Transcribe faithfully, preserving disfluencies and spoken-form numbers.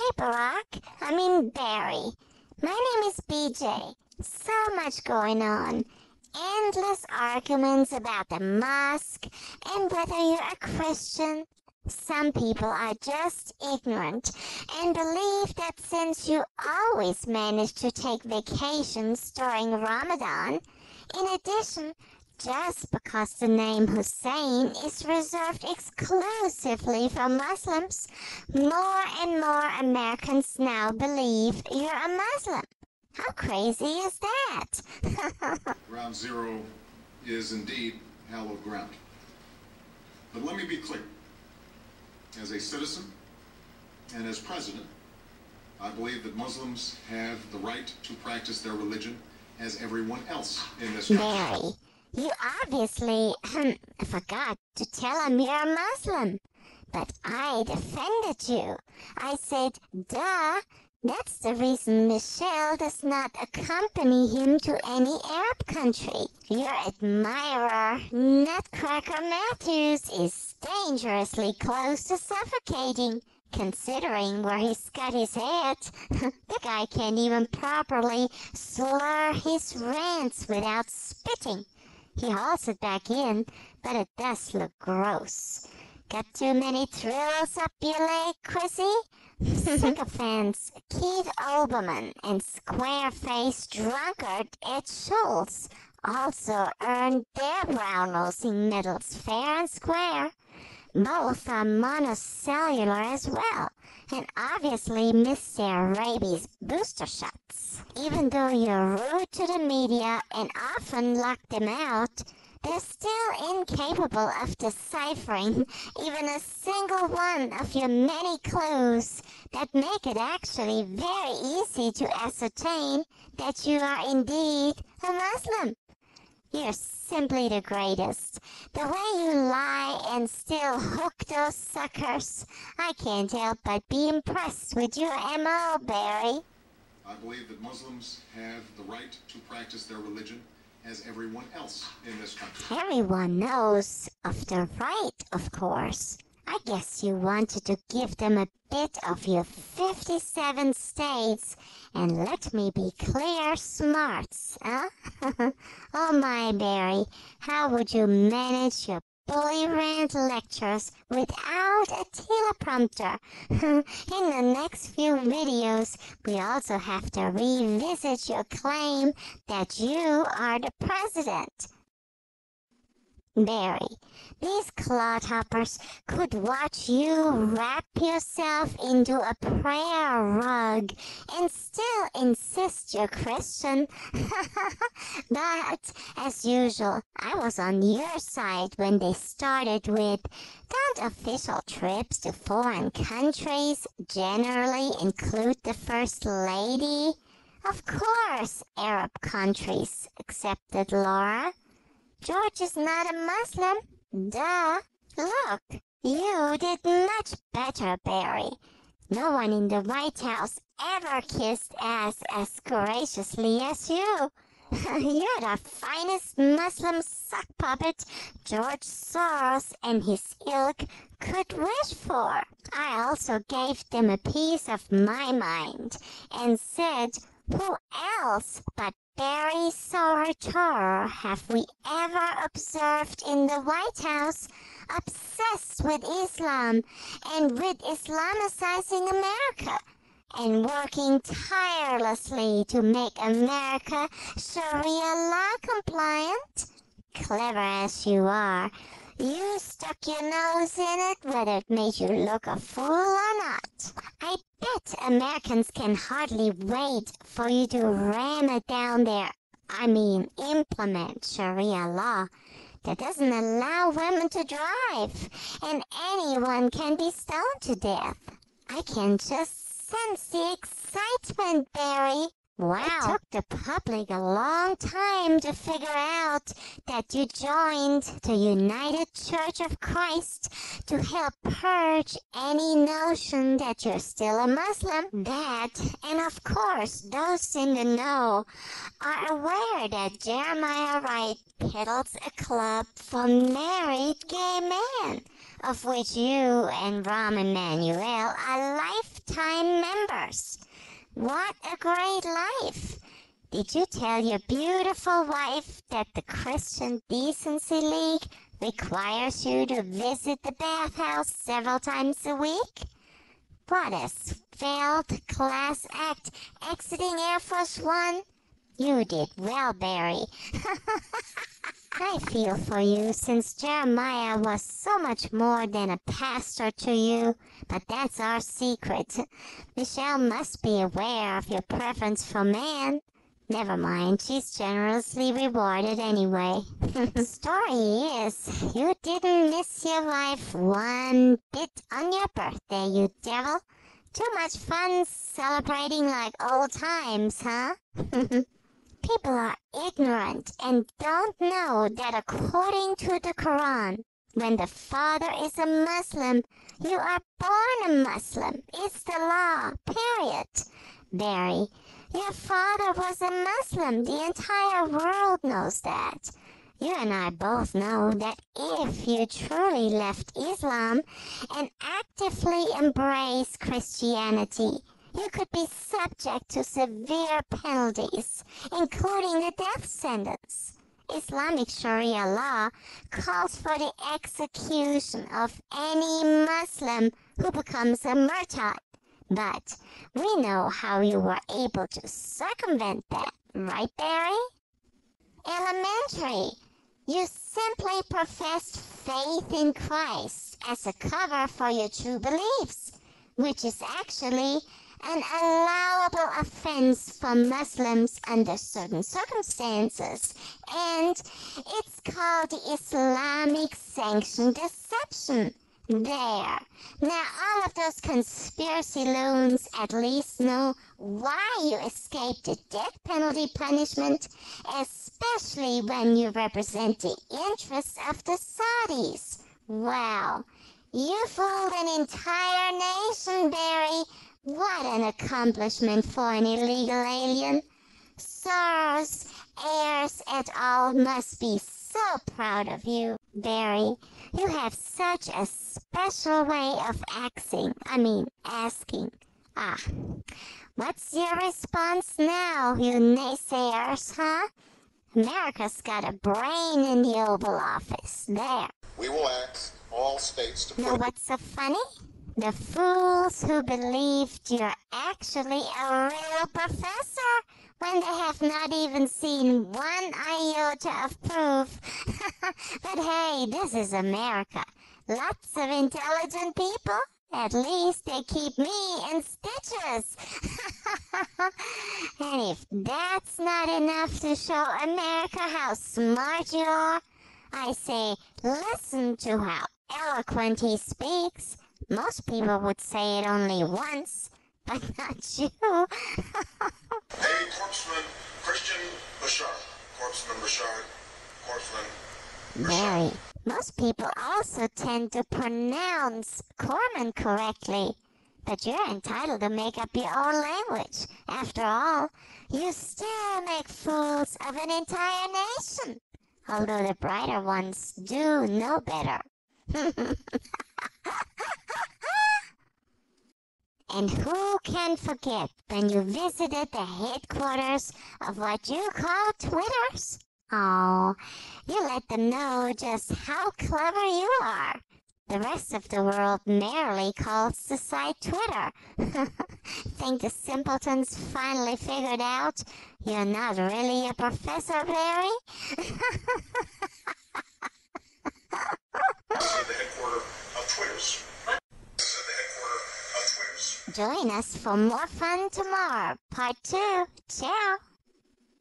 Hey Barack, I mean Barry. My name is B J. So much going on. Endless arguments about the mosque and whether you're a Christian. Some people are just ignorant and believe that since you always manage to take vacations during Ramadan, in addition, just because the name Hussein is reserved exclusively for Muslims, more and more Americans now believe you're a Muslim. How crazy is that? Ground zero is indeed hallowed ground. But let me be clear. As a citizen and as president, I believe that Muslims have the right to practice their religion as everyone else in this country. Barry, you obviously forgot to tell him you're a Muslim. But I defended you. I said, duh. That's the reason Michelle does not accompany him to any Arab country. Your admirer, Nutcracker Mathews, is dangerously close to suffocating, considering where he's got his head. The guy can't even properly slur his rants without spitting. He hauls it back in, but it does look gross. Got too many thrills up your leg, Chrissy? Sycophants Keith Olberman and square-faced drunkard Ed Schulz also earned their brown nosing medals fair and square. Both are monocellular as well, and obviously missed their rabies booster shots. Even though you're rude to the media and often lock them out, they're still incapable of deciphering even a single one of your many clues that make it actually very easy to ascertain that you are indeed a Muslim. You're simply the greatest. The way you lie and still hook those suckers, I can't help but be impressed with your M O, Barry. I believe that Muslims have the right to practice their religion as everyone else in this country. Everyone knows of the right, of course. I guess you wanted to give them a bit of your fifty-seven states and let me be clear smarts, huh? Oh my, Barry, how would you manage your bully rant lectures without a teleprompter? In the next few videos, we also have to revisit your claim that you are the president. Barry, these clodhoppers could watch you wrap yourself into a prayer rug and still insist you're Christian. But, as usual, I was on your side when they started with, don't official trips to foreign countries generally include the First Lady? Of course, Arab countries accepted, Laura. George is not a Muslim. Duh. Look, you did much better, Barry. No one in the White House ever kissed ass as graciously as you. You're the finest Muslim sock puppet George Soros and his ilk could wish for. I also gave them a piece of my mind and said, who else but Barry Soetoro have we ever observed in the White House obsessed with Islam and with Islamicizing America and working tirelessly to make America Sharia law compliant? Clever as you are, you stuck your nose in it whether it made you look a fool or not. I bet Americans can hardly wait for you to ram it down there. I mean, implement Sharia law that doesn't allow women to drive, and anyone can be stoned to death. I can just sense the excitement, Barry. Wow. It took the public a long time to figure out that you joined the United Church of Christ to help purge any notion that you're still a Muslim. That, and of course, those in the know are aware that Jeremiah Wright peddles a club for married gay men. of which you and Rahm Emanuel are lifetime members. What a great life! Did you tell your beautiful wife that the Christian Decency League requires you to visit the bathhouse several times a week? What a failed class act, exiting Air Force One. You did well, Barry. I feel for you, since Jeremiah was so much more than a pastor to you, but that's our secret. Michelle must be aware of your preference for man. Never mind, she's generously rewarded anyway. The story is, you didn't miss your life one bit on your birthday, you devil. Too much fun celebrating like old times, huh? People are ignorant and don't know that according to the Quran, when the father is a Muslim, you are born a Muslim. It's the law, period. Barry, your father was a Muslim. The entire world knows that. You and I both know that if you truly left Islam and actively embraced Christianity, you could be subject to severe penalties, including the death sentence. Islamic Sharia law calls for the execution of any Muslim who becomes a murtad. But we know how you were able to circumvent that, right, Barry? Elementary. You simply professed faith in Christ as a cover for your true beliefs, which is actually an allowable offense for Muslims under certain circumstances, and it's called the Islamic sanctioned deception. There. Now all of those conspiracy loons at least know why you escaped the death penalty punishment, especially when you represent the interests of the Saudis. Wow. You fooled an entire nation, Barry. What an accomplishment for an illegal alien. Soros, Ayers et al. Must be so proud of you, Barry. You have such a special way of axing, I mean, asking. Ah, what's your response now, you naysayers, huh? America's got a brain in the Oval Office. There. We will ask all states to... Now what's so funny? The fools who believed you're actually a real professor when they have not even seen one iota of proof. But hey, this is America. Lots of intelligent people. At least they keep me in stitches. And if that's not enough to show America how smart you are, I say listen to how eloquent he speaks. Most people would say it only once, but not you. Hey, Corpsman Christian Bouchard. Corpsman Bouchard. Corpsman Bouchard. Barry, most people also tend to pronounce Corman correctly, but you're entitled to make up your own language. After all, you still make fools of an entire nation, although the brighter ones do know better. And who can forget when you visited the headquarters of what you call Twitters? Oh, you let them know just how clever you are. The rest of the world merely calls the site Twitter. Think the simpletons finally figured out you're not really a professor, Barry? The headquarters of Twitters. Join us for more fun tomorrow. Part two. Ciao.